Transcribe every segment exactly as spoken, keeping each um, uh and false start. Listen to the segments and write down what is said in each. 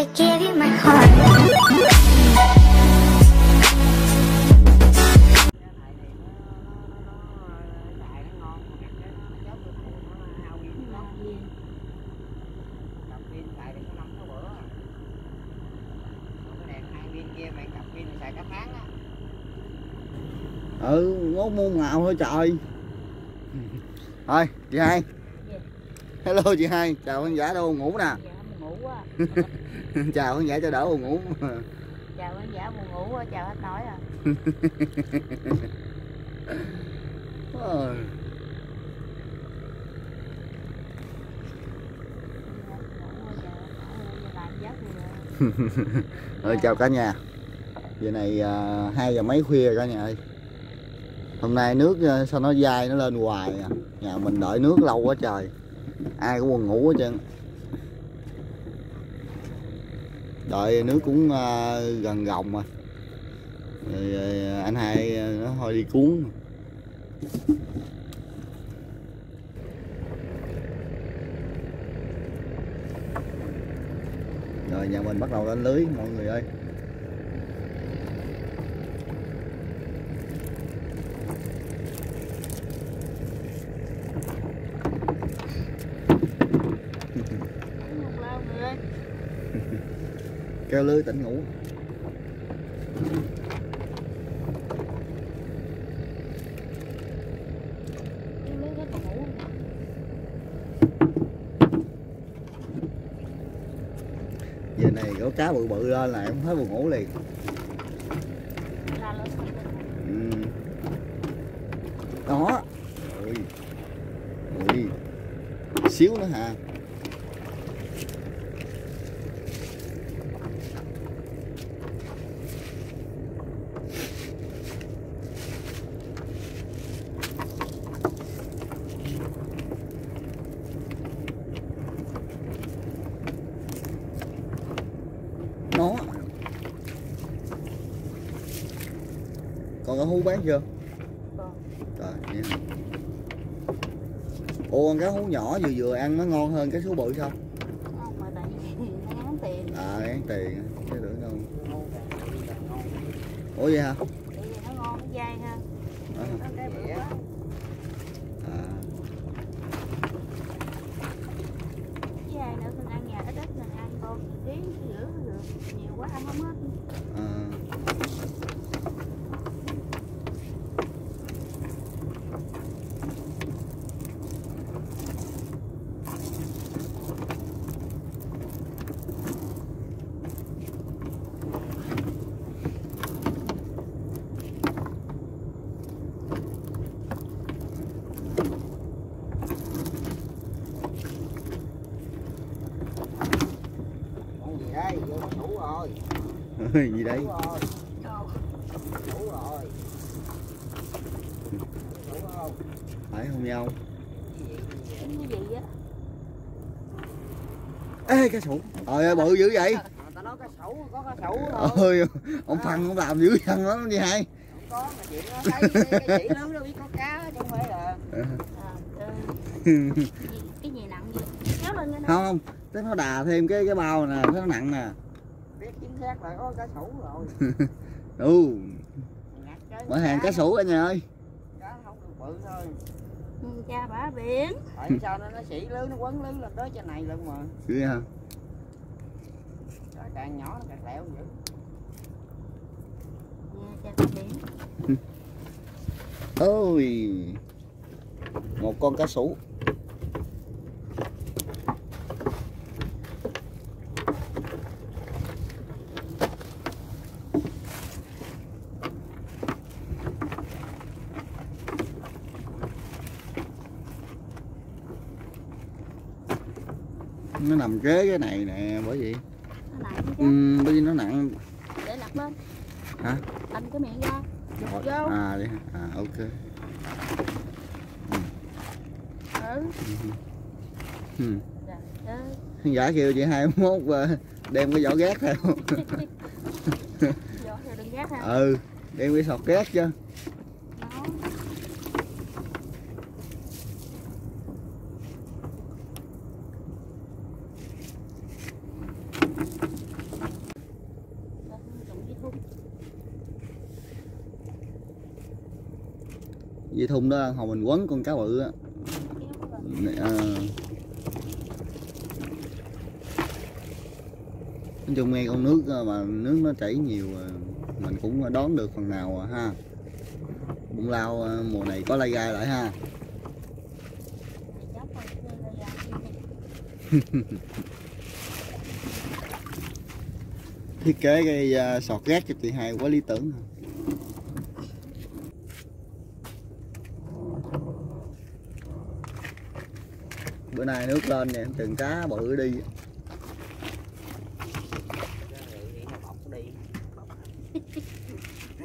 I gave you my heart. Ừ, ngố mua ngạo thôi trời. Thôi, chị Hai. Hello chị Hai, chào khán giả đâu ngủ nè. Chào khán giả cho đỡ buồn ngủ. Chào khán giả buồn ngủ, chào hết nói à. Rồi chào cả nhà. Giờ này hai giờ mấy khuya rồi cả nhà ơi. Hôm nay nước sao nó dai nó lên hoài à. Nhà mình đợi nước lâu quá trời. Ai cũng buồn ngủ hết trơn. Đợi nước cũng uh, gần gồng mà. Rồi, rồi anh Hai uh, nó thôi đi cuốn. Rồi nhà mình bắt đầu lên lưới mọi người ơi. Kêu lưới tỉnh ngủ. Giờ này có cá bự bự lên là em thấy buồn ngủ liền. Ừ. Đó. Ui. Ui. Xíu nữa hả? Còn cá hú bán chưa? Còn. Trời, ô con cá hú nhỏ vừa vừa ăn nó ngon hơn cái số bự sao? Không, mà tại vì nó ngán tiền. À, ngán tiền, chứ nữa không. Ủa vậy hả? Tại vì nó ngon, nó dai ha. À. Nó cái bự quá. À. Dai nữa, mình ăn nhà ít ít mình ăn con tí rửa được, nhiều quá ăn không hết. À. Gì đấy? Phải không nhau? Ê cá sấu. Trời ơi bự dữ vậy. Tao nói cá sấu, có cá sấu thôi. Ông Phan ông làm dữ dằn lắm đi Hai. Không có mà chuyện nó thấy cái chỉ lớn đâu biết có cá chứ không phải là. Cái gì nặng vậy? Kéo lên cái không, thế nó đà thêm cái cái bao nè, nó nặng nè. Chính xác là có cá sấu rồi. Ừ. Mở hàng cá sấu cả nhà ơi. Cá không được bự thôi. Cha bả biển. Tại sao nó nó sỉ lưới nó quấn lưới lên đó trên này luôn mà. Dữ hả? Trời, càng nhỏ nó càng lẹo dữ. Cha bả biển. Ôi. Một con cá sấu. Nó nằm kế cái này nè bởi vì ừ, bởi vì nó nặng. Để lật lên. Hả? Anh cái miệng ra. Rồi. Vô. À đi. À ok. Ừ. Ừ. Ừ. Giả kêu chị Hai mốt đem cái vỏ gác theo. Vỏ theo đừng gác ha. Ừ, đem cái sọt gác chứ. Dây thun đó hồi mình quấn con cá bự á. À, nói chung nghe con nước mà nước nó chảy nhiều mình cũng đón được phần nào ha. Bung lao mùa này có lai gai lại ha. Thiết kế cái sọt rác cho chị hai quá lý tưởng. Bữa nay nước lên nè, từng cá bự đi.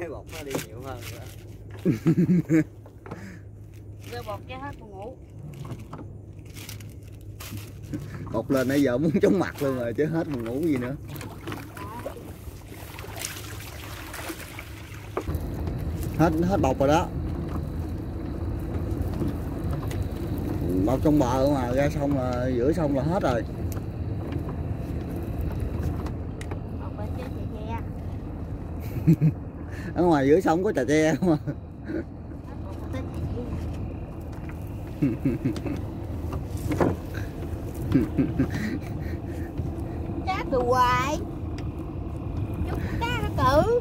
Cái bọt nó đi nhiều hơn nữa. Đưa bọt ra hết còn ngủ. Bọt lên nãy giờ muốn chóng mặt luôn rồi chứ hết buồn ngủ gì nữa. Hết hết bọt rồi đó. Bọt trong bờ mà ra sông là giữa sông là hết rồi. Ở ngoài giữa sông có trà tre không à? Cá từ hoài chút cá nó cự.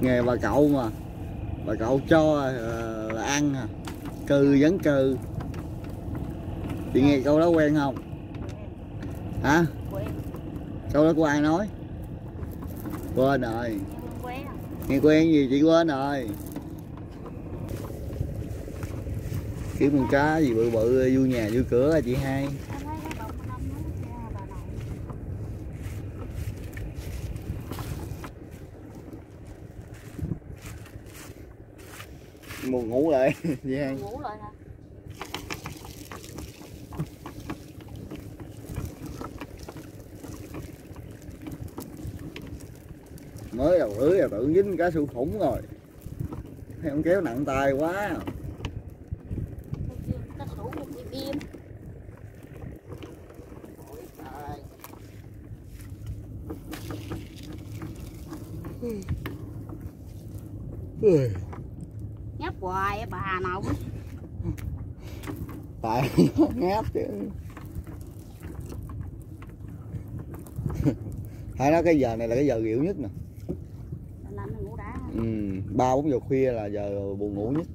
Nghề bà cậu mà bà cậu cho là ăn à, cư vẫn cư. Chị nghe câu đó quen không? Hả? Quen. Câu đó của ai nói? Quên rồi. Nghe quen gì chị quên rồi. Kiếm con cá gì bự bự vô nhà vô cửa chị hai. Buồn ngủ lại chị hai. Ngủ lại hả? Mới đầu lưới là tự dính cá su khủng rồi. Thấy không kéo nặng tay quá. Cá su một im im. Ôi ngáp hoài bà nào biết. Tại ngáp chứ. Thấy đó cái giờ này là cái giờ rượu nhất nè. Ba bốn giờ khuya là giờ buồn ngủ nhất.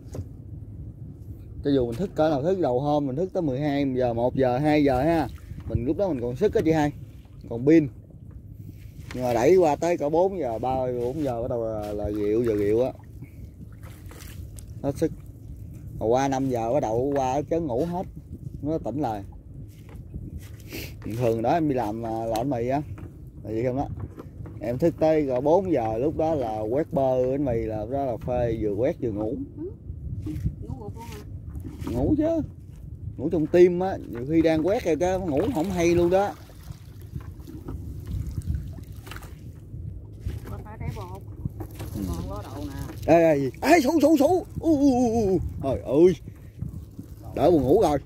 Cho dù mình thức cỡ nào thức đầu hôm mình thức tới mười hai giờ, một giờ, hai giờ ha, mình lúc đó mình còn sức á chị hai, còn pin. Nhưng mà đẩy qua tới cỡ bốn giờ, ba bốn giờ bắt đầu là, là rượu, giờ rượu á, hết sức. Rồi qua năm giờ bắt đầu qua chớ ngủ hết, nó tỉnh lại. Thường đó em đi làm lợn mì á, là vậy không đó. Em thức tới rồi bốn giờ, lúc đó là quét bơ bánh mì là đó là phê, vừa quét vừa ngủ. Ngủ chứ. Ngủ trong tim á, nhiều khi đang quét rồi cái ngủ không hay luôn đó. Con phải đáy bột. Con ló đầu nè. Ê ê, ê sủ sủ sủ. Trời ơi. Đỡ buồn ngủ rồi.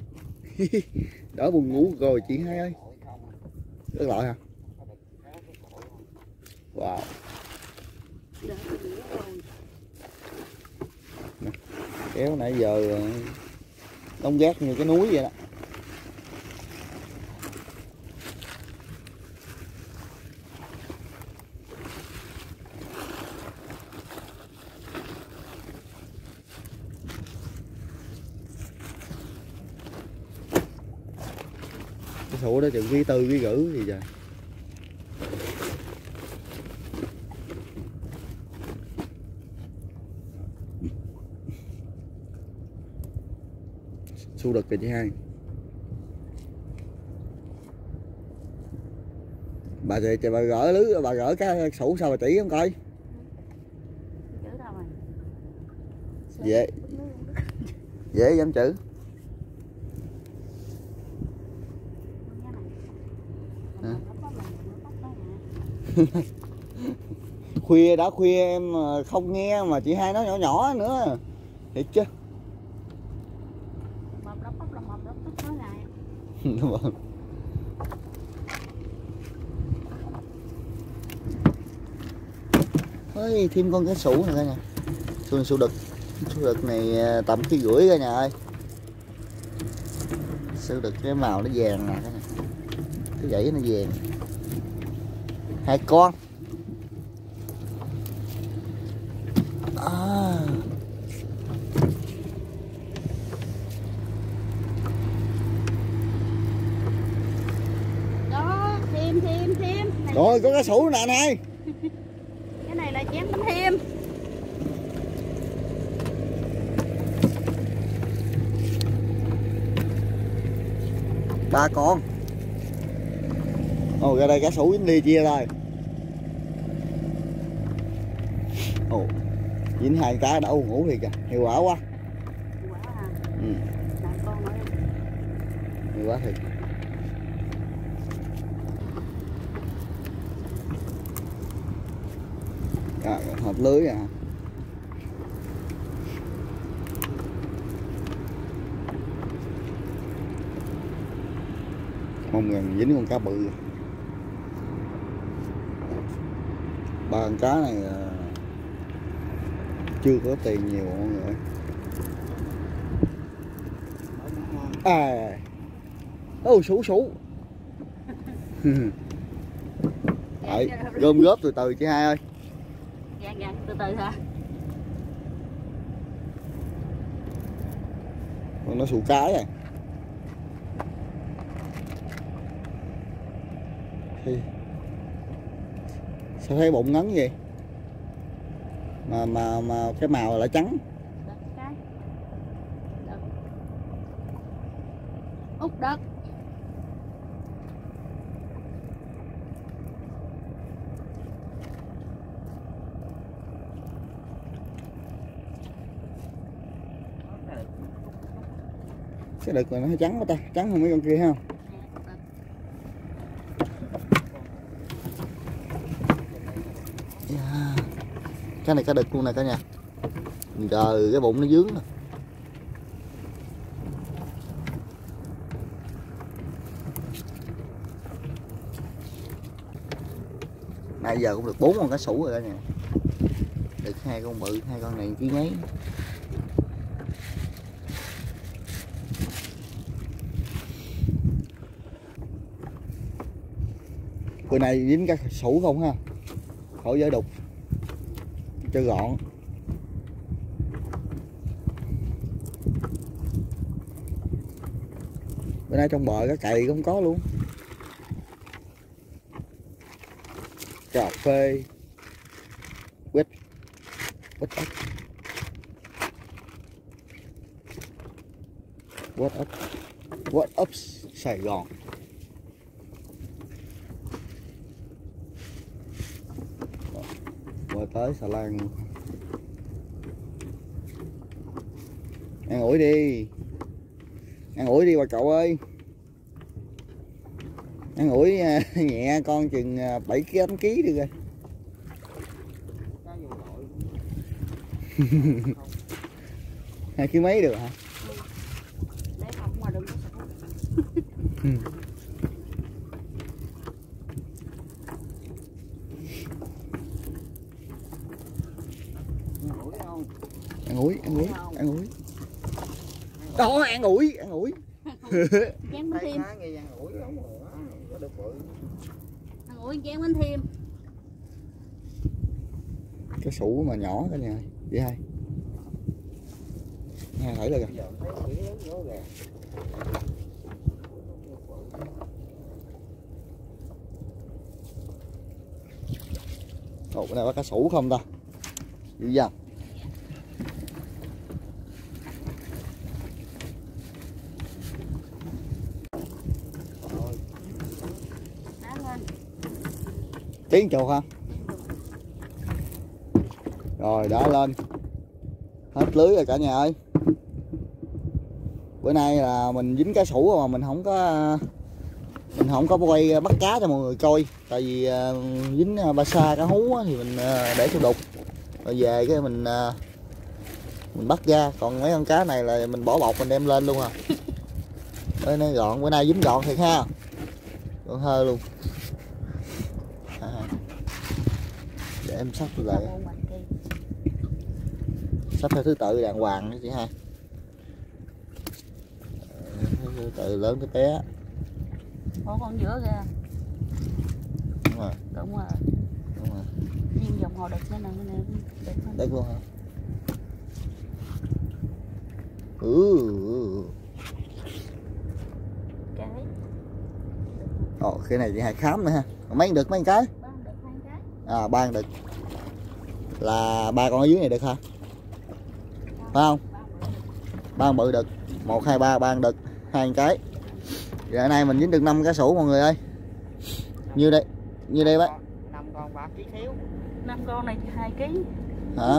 Đỡ buồn ngủ rồi chị hai ơi. Rất lợi hả? Wow. Nè, kéo nãy giờ đông gác như cái núi vậy đó. Cái sổ đó chừng ký tư ký gửi gì trời. Su đực rồi chị hai. Bà về trời bà gỡ lưới, bà gỡ cái sủ sao bà chỉ không coi. Dễ. Dễ dám chữ. À. Khuya đã khuya em không nghe mà chị hai nói nhỏ nhỏ nữa. Thiệt chứ. Đúng không? Ôi, thêm con cái sủ này coi nè, sủ, sủ đực, sủ đực này tầm khi rưỡi coi nè ơi, sủ đực cái màu nó vàng nè, cái dãy nó vàng, hai con, à. Đó thêm thêm thêm, rồi có cái sủ nè này. Chém bánh thêm. Ba con. Ồ ra đây cá sủ dính ly chia rồi. Ồ. Dính hai cá đã u ngủ thiệt kìa, hiệu quả quá. Hiệu quả à. Ừ. Làm con nữa. Hiệu quả thiệt. À, hợp lưới à. Mong rằng dính con cá bự. Ba con cá này chưa có tiền nhiều mọi người. À. Ô sủ sủ. Đấy, gom góp từ từ chị hai ơi. Dạ, dạ, từ từ hả? Còn nó sủ cái à. Thì... sao thấy bụng ngấn vậy? Mà mà mà cái màu lại trắng. Út đất. Cái đực này nó trắng quá ta, trắng hơn mấy con kia không? Yeah. Cái này cá đực luôn nè cả nhà. Trời, cái bụng nó dướng nè. Nãy giờ cũng được bốn con cá sủ rồi cả nhà. Được hai con bự, hai con này ký nháy. Bữa nay dính cá sủ không ha, khỏi giới đục cho gọn. Bữa nay trong bờ cá cày không có luôn, cà phê quýt quýt ốc quýt ốc quýt ốc Sài Gòn. Tới xà lan ăn ủi đi, ăn ủi đi bà cậu ơi, ăn ủi nhẹ con chừng bảy ký tám ký được rồi. Hai ký mấy được hả? Ăn ủi, ăn ủi, ăn ủi. Đó, ăn ủi, ăn ủi. Chém bánh thêm. Ăn ủi chém bánh thêm. Cái sủ mà nhỏ cái này vậy hai. Nghe thử được kìa. Ồ, cái này có cá sủ không ta? Dữ dằn. Tiếng chuột hả? Rồi đã lên. Hết lưới rồi cả nhà ơi. Bữa nay là mình dính cá sủ mà mình không có mình không có quay bắt cá cho mọi người coi, tại vì dính ba sa cá hú thì mình để cho đục. Rồi về cái mình mình bắt ra, còn mấy con cá này là mình bỏ bọc mình đem lên luôn à. Ơi nó gọn, bữa nay dính gọn thiệt ha, gọn hơi luôn à. Để em sắp lại, sắp theo thứ tự đàng hoàng nữa chị ha, thứ tự lớn tới bé. Ủa con giữa kìa. Đúng rồi. Đúng rồi. Đúng rồi. Riêng dòng hồ đực nó nằm cái này đẹp hơn. Đẹp luôn hả? Ừ. Cái. Ồ, cái này thì hai khám nữa ha. Mấy đực mấy cái? Ba đực hai cái. À ba đực. Là ba con ở dưới này được hả? Phải không? Ba bự đực, một hai ba ba đực, hai cái. Giờ nay mình dính được năm cá sủ mọi người ơi. Như đây, như đây bác. năm con ba ký thiếu. năm con này hai ký. Hả?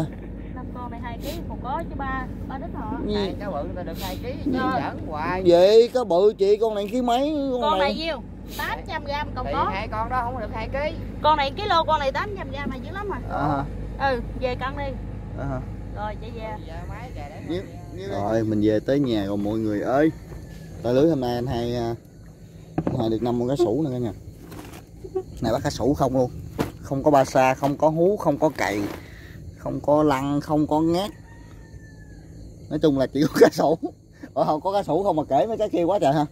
năm con này hai ký còn có chứ ba, ba đứt họ. Này cá bự người ta được hai ký, giỡn hoài. Vậy cá bự chị con này ký mấy con, con này? Này nhiêu? tám trăm gam còn thì có. Hai con đó không được hai ký. Con này kilo, con này tám trăm gam mà dữ lắm rồi. À. Ừ, về cân đi. À. Rồi chạy về. Rồi, rồi mình về tới nhà rồi mọi người ơi. Tại lưới hôm nay anh hai hai được năm con cá sủ nữa cả nhà. Này bác cá sủ không luôn. Không có ba sa, không có hú, không có cày, không có lăn, không có ngát. Nói chung là chỉ có cá sủ. Ở không có cá sủ không mà kể mấy cái kia quá trời ha.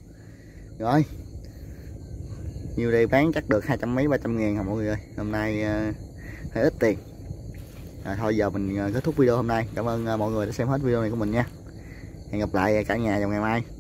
Rồi. Nhiều đây bán chắc được hai trăm mấy ba trăm ngàn hả mọi người ơi. Hôm nay hơi ít tiền. À, thôi giờ mình kết thúc video hôm nay. Cảm ơn mọi người đã xem hết video này của mình nha. Hẹn gặp lại cả nhà vào ngày mai.